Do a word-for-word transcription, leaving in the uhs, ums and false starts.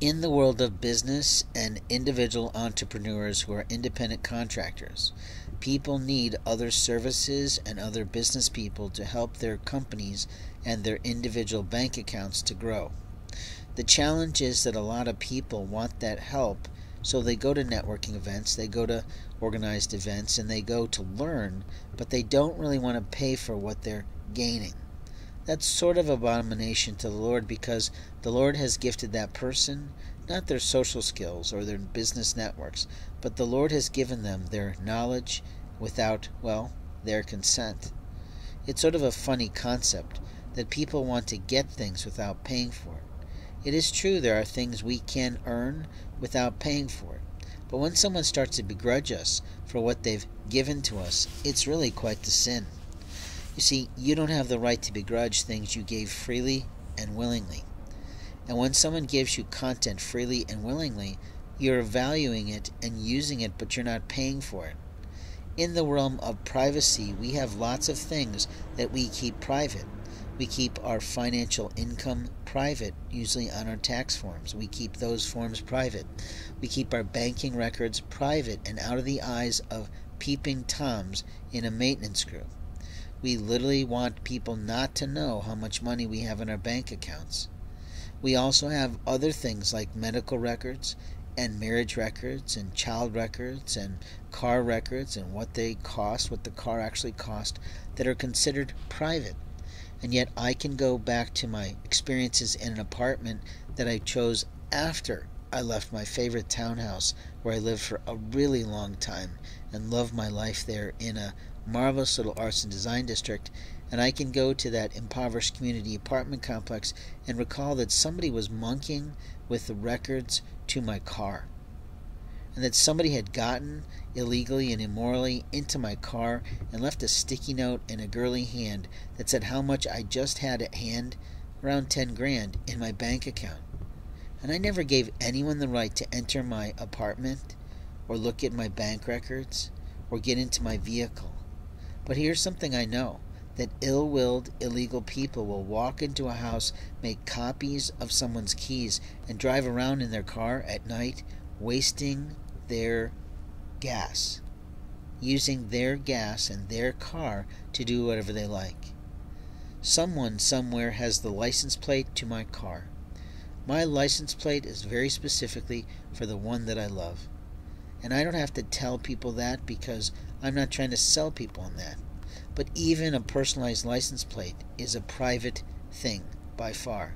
in the world of business and individual entrepreneurs who are independent contractors, people need other services and other business people to help their companies and their individual bank accounts to grow. The challenge is that a lot of people want that help, so they go to networking events, they go to organized events, and they go to learn, but they don't really want to pay for what they're gaining. That's sort of abomination to the Lord, because the Lord has gifted that person, not their social skills or their business networks, but the Lord has given them their knowledge without, well, their consent. It's sort of a funny concept that people want to get things without paying for it. It is true there are things we can earn without paying for it, but when someone starts to begrudge us for what they've given to us, it's really quite the sin. You see, you don't have the right to begrudge things you gave freely and willingly. And when someone gives you content freely and willingly, you're valuing it and using it, but you're not paying for it. In the realm of privacy, we have lots of things that we keep private. We keep our financial income private, usually on our tax forms. We keep those forms private. We keep our banking records private and out of the eyes of peeping toms in a maintenance group. We literally want people not to know how much money we have in our bank accounts. We also have other things like medical records and marriage records and child records and car records and what they cost, what the car actually cost, that are considered private. And yet I can go back to my experiences in an apartment that I chose after I left my favorite townhouse where I lived for a really long time and loved my life there in a marvelous little arts and design district, and I can go to that impoverished community apartment complex and recall that somebody was monkeying with the records to my car, and that somebody had gotten illegally and immorally into my car and left a sticky note in a girly hand that said how much I just had at hand, around ten grand, in my bank account. And I never gave anyone the right to enter my apartment or look at my bank records or get into my vehicle. But here's something I know, that ill-willed, illegal people will walk into a house, make copies of someone's keys, and drive around in their car at night, wasting their gas, using their gas and their car to do whatever they like. Someone somewhere has the license plate to my car. My license plate is very specifically for the one that I love. And I don't have to tell people that, because I'm not trying to sell people on that. But even a personalized license plate is a private thing by far.